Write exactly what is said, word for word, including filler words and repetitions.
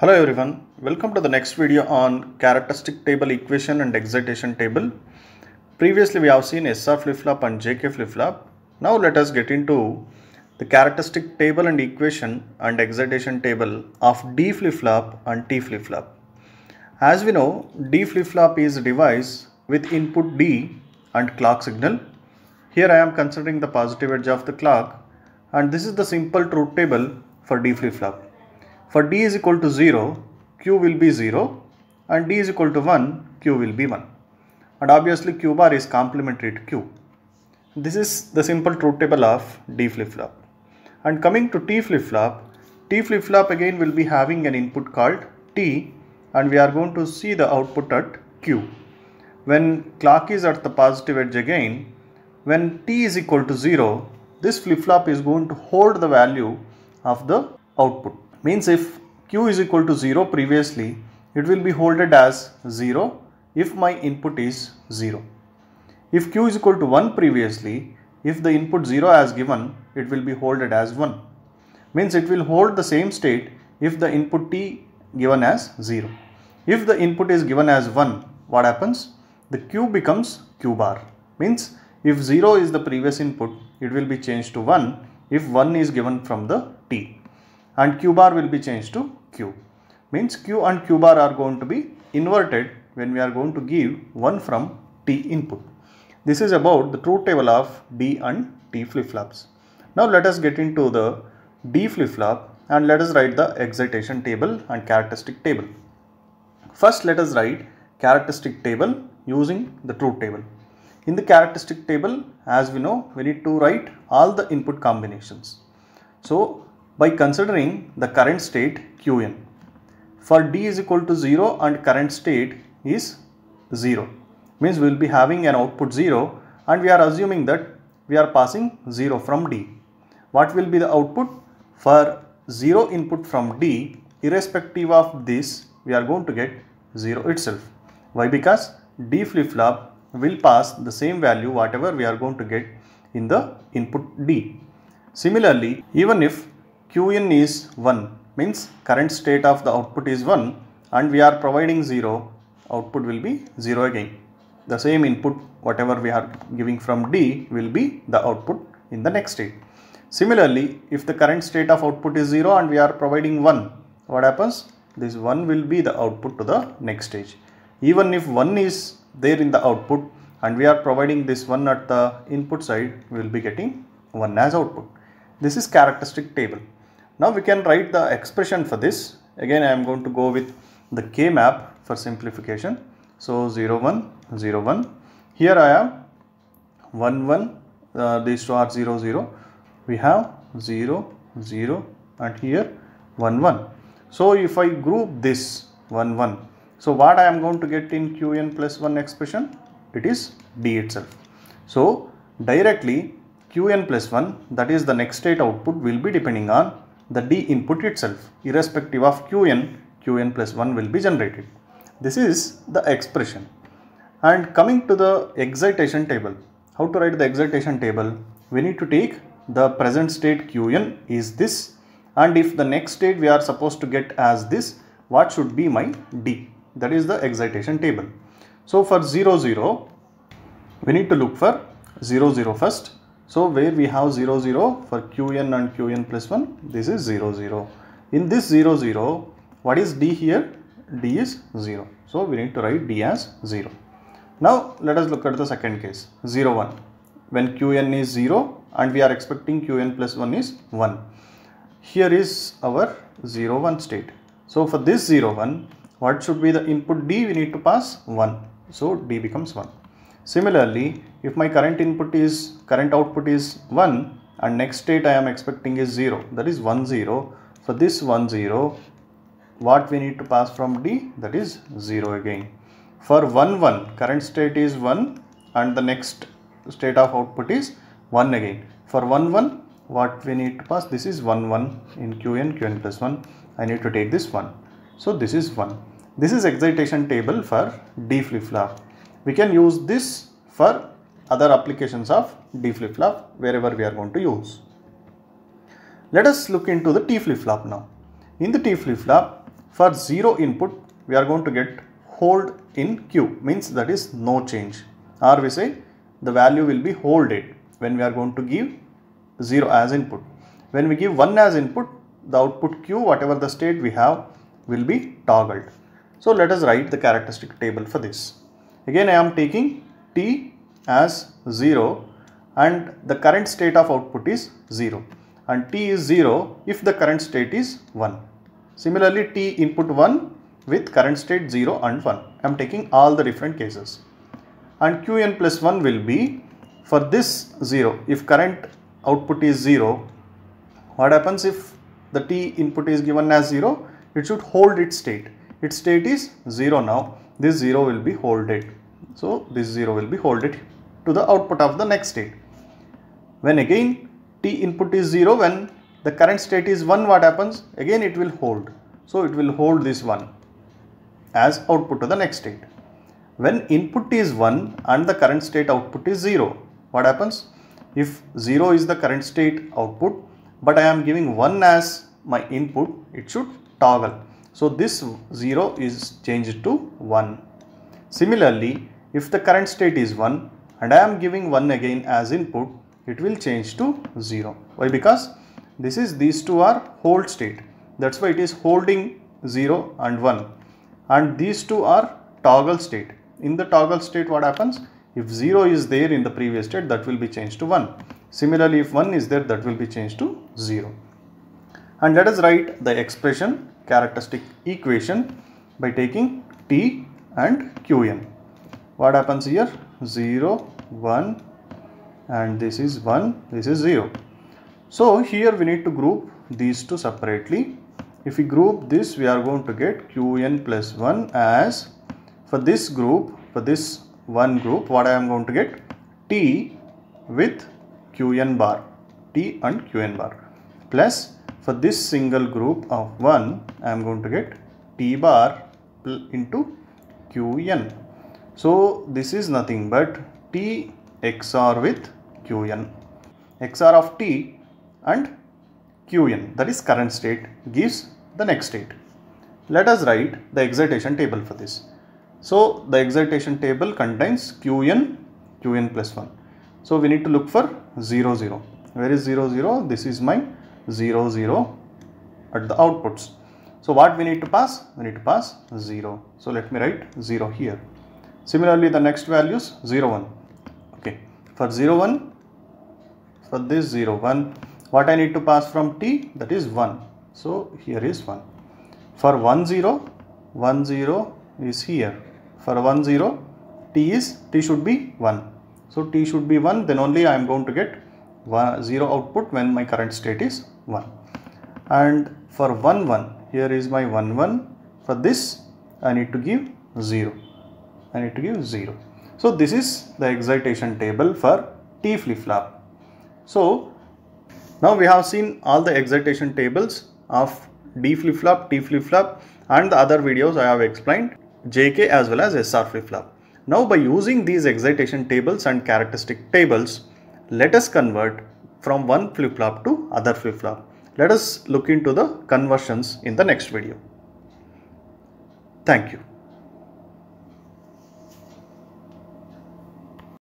Hello everyone, welcome to the next video on characteristic table equation and excitation table. Previously we have seen S R flip-flop and J K flip-flop. Now let us get into the characteristic table and equation and excitation table of D flip-flop and T flip-flop. As we know, D flip-flop is a device with input D and clock signal. Here I am considering the positive edge of the clock, and this is the simple truth table for D flip-flop. For D is equal to zero, Q will be zero, and D is equal to one, Q will be one. And obviously Q bar is complementary to Q. This is the simple truth table of D flip-flop. And coming to T flip-flop, T flip-flop again will be having an input called T, and we are going to see the output at Q. When clock is at the positive edge again, when T is equal to zero, this flip-flop is going to hold the value of the output. Means if Q is equal to zero previously, it will be holded as zero if my input is zero. If Q is equal to one previously, if the input zero as given, it will be holded as one. Means it will hold the same state if the input T given as zero. If the input is given as one, what happens? The Q becomes Q bar. Means if zero is the previous input, it will be changed to one if one is given from the T. And Q bar will be changed to Q. Means Q and Q bar are going to be inverted when we are going to give one from T input. This is about the truth table of D and T flip-flops. Now let us get into the D flip-flop and let us write the excitation table and characteristic table. First let us write characteristic table using the truth table. In the characteristic table, as we know, we need to write all the input combinations. So by considering the current state Qn. For D is equal to zero and current state is zero. Means we will be having an output zero, and we are assuming that we are passing zero from D. What will be the output? For zero input from D, irrespective of this, we are going to get zero itself. Why? Because D flip-flop will pass the same value whatever we are going to get in the input D. Similarly, even if Qn is one, means current state of the output is one, and we are providing zero, output will be zero again. The same input whatever we are giving from D will be the output in the next state. Similarly, if the current state of output is zero and we are providing one, what happens? This one will be the output to the next stage. Even if one is there in the output and we are providing this one at the input side, we will be getting one as output. This is characteristic table. Now we can write the expression for this. Again, I am going to go with the K map for simplification. So zero one zero one. Here I am one one. Uh, these two are zero zero. We have zero zero and here one one. So if I group this one one, so what I am going to get in Qn plus one expression? It is D itself. So directly Qn plus one, that is the next state output, will be depending on the D input itself. Irrespective of Qn, Qn plus one will be generated. This is the expression. And coming to the excitation table, how to write the excitation table? We need to take the present state Qn is this, and if the next state we are supposed to get as this, what should be my D? That is the excitation table. So for zero zero, we need to look for zero zero first. So where we have zero zero for Qn and Qn plus one, this is zero zero. In this zero zero, what is D here? D is zero. So we need to write D as zero. Now let us look at the second case, zero one. When Qn is zero and we are expecting Qn plus one is one. Here is our zero one state. So for this zero one, what should be the input D? We need to pass one. So D becomes one. Similarly, if my current input is, current output is one and next state I am expecting is zero, that is one zero. For this one zero, what we need to pass from D? That is zero again. For one one, current state is one and the next state of output is one again. For one one, what we need to pass? This is one one in Qn, Qn plus one. I need to take this one. So this is one. This is excitation table for D flip-flop. We can use this for other applications of D flip-flop wherever we are going to use. Let us look into the T flip-flop now. In the T flip-flop, For zero input, we are going to get hold in Q, means that is no change, or we say the value will be hold it when we are going to give zero as input. When we give one as input, the output Q, whatever the state we have, will be toggled. So let us write the characteristic table for this. Again, I am taking T as zero and the current state of output is zero, and T is zero if the current state is one. Similarly, T input one with current state zero and one. I am taking all the different cases, and Qn plus one will be for this zero. If current output is zero, what happens if the T input is given as zero? It should hold its state. Its state is zero now. This zero will be holded. So this zero will be holded to the output of the next state. When again T input is zero, when the current state is one, what happens? Again it will hold. So it will hold this one as output to the next state. When input is one and the current state output is zero, what happens? If zero is the current state output, but I am giving one as my input, it should toggle. So this zero is changed to one. Similarly, if the current state is one and I am giving one again as input, it will change to zero. Why? Because this is, these two are hold state. That's why it is holding zero and one. And these two are toggle state. In the toggle state, what happens? If zero is there in the previous state, that will be changed to one. Similarly, if one is there, that will be changed to zero. And let us write the expression, characteristic equation, by taking T and Qn. What happens here? zero, one, and this is one, this is zero. So here we need to group these two separately. If we group this, we are going to get Qn plus one as, for this group, for this one group, what I am going to get? T with Qn bar, T and Qn bar, plus for this single group of one, I am going to get T bar into Qn. So this is nothing but T X O R with Qn. X O R of T and Qn, that is current state, gives the next state. Let us write the excitation table for this. So the excitation table contains Qn, Qn plus one. So we need to look for zero, zero. Where is zero, zero? This is my zero, zero at the outputs. So what we need to pass? We need to pass zero. So let me write zero here. Similarly, the next values zero, one. Okay. For zero, one, for this zero, one, what I need to pass from T? That is one. So here is one. For one, zero, one, zero is here. For one, zero, T is, T should be one. So T should be one, then only I am going to get one, zero output when my current state is one. And for one, one, here is my one, one. For this, I need to give zero. I need to give zero. So this is the excitation table for T flip-flop. So now we have seen all the excitation tables of D flip-flop, T flip-flop, and the other videos I have explained, J K as well as S R flip-flop. Now by using these excitation tables and characteristic tables, let us convert from one flip-flop to other flip-flop. Let us look into the conversions in the next video. Thank you.